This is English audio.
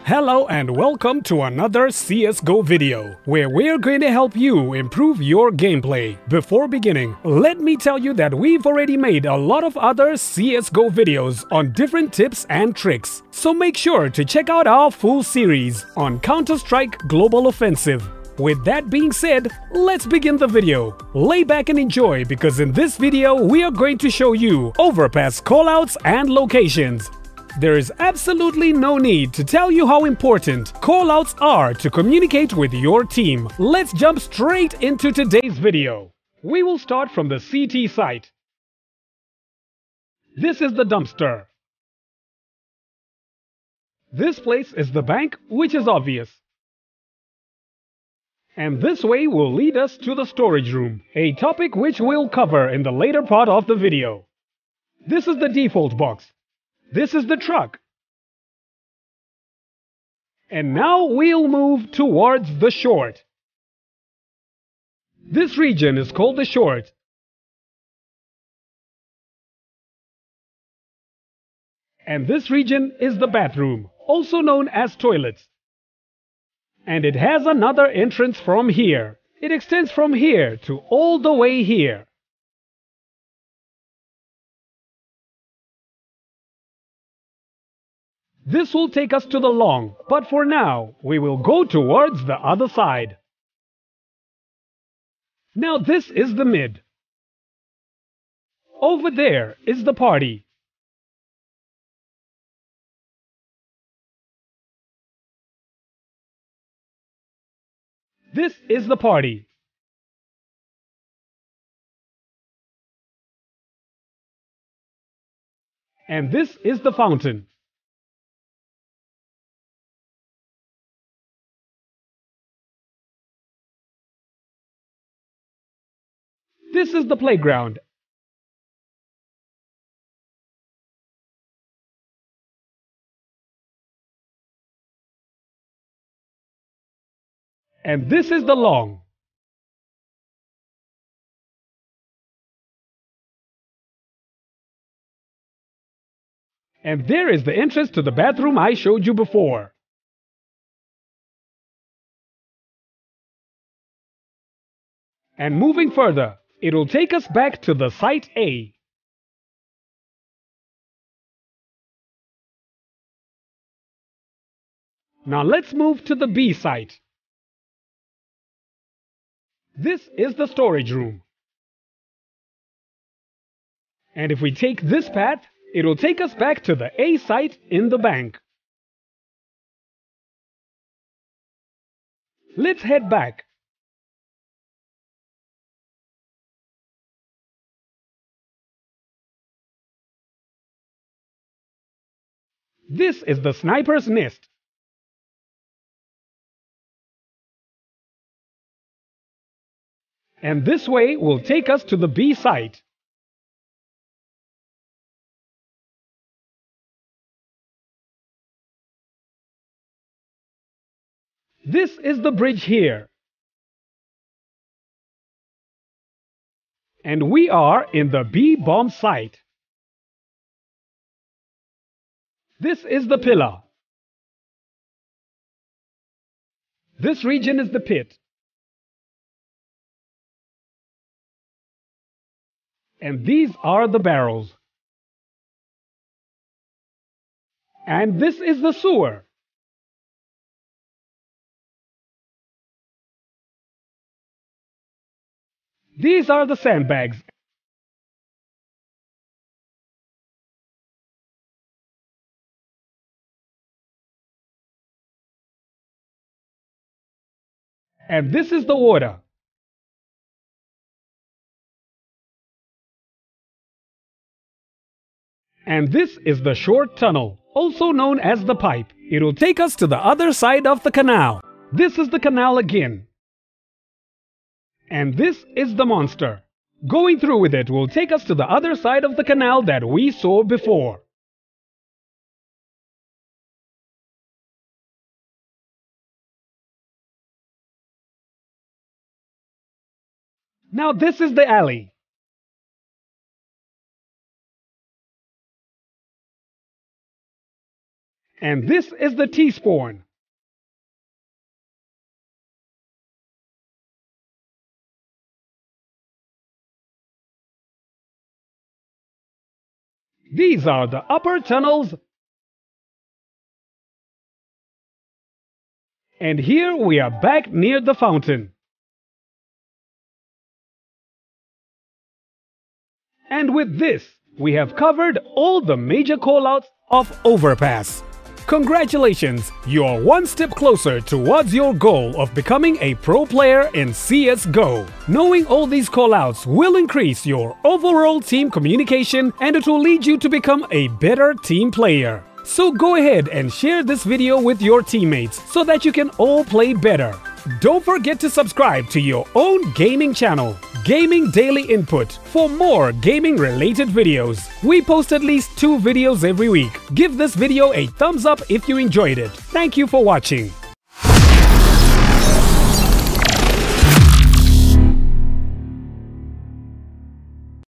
Hello and welcome to another CSGO video, where we're going to help you improve your gameplay. Before beginning, let me tell you that we've already made a lot of other CSGO videos on different tips and tricks, so make sure to check out our full series on Counter-Strike Global Offensive. With that being said, let's begin the video. Lay back and enjoy, because in this video we are going to show you overpass callouts and locations. There is absolutely no need to tell you how important callouts are to communicate with your team. Let's jump straight into today's video. We will start from the CT site. This is the dumpster. This place is the bank, which is obvious. And this way will lead us to the storage room, a topic which we'll cover in the later part of the video. This is the default box. This is the truck. And now we'll move towards the short. This region is called the short. And this region is the bathroom, also known as toilets. And it has another entrance from here. It extends from here to all the way here. This will take us to the long, but for now, we will go towards the other side. Now this is the mid. Over there is the party. This is the party. And this is the fountain. This is the playground. And this is the long. And there is the entrance to the bathroom I showed you before. And moving further, it'll take us back to the Site A. Now let's move to the B site. This is the storage room. And if we take this path, it'll take us back to the A site in the bank. Let's head back. This is the sniper's nest. And this way will take us to the B site. This is the bridge here. And we are in the B bomb site. This is the pillar. This region is the pit. And these are the barrels. And this is the sewer. These are the sandbags. And this is the water. And this is the short tunnel, also known as the pipe. It'll take us to the other side of the canal. This is the canal again. And this is the monster. Going through with it will take us to the other side of the canal that we saw before. Now this is the alley. And this is the T-spawn. These are the upper tunnels. And here we are back near the fountain. And with this, we have covered all the major callouts of Overpass. Congratulations! You are one step closer towards your goal of becoming a pro player in CSGO. Knowing all these callouts will increase your overall team communication, and it will lead you to become a better team player. So go ahead and share this video with your teammates so that you can all play better. Don't forget to subscribe to your own gaming channel, Gaming Daily Input, for more gaming-related videos. We post at least 2 videos every week. Give this video a thumbs up if you enjoyed it. Thank you for watching.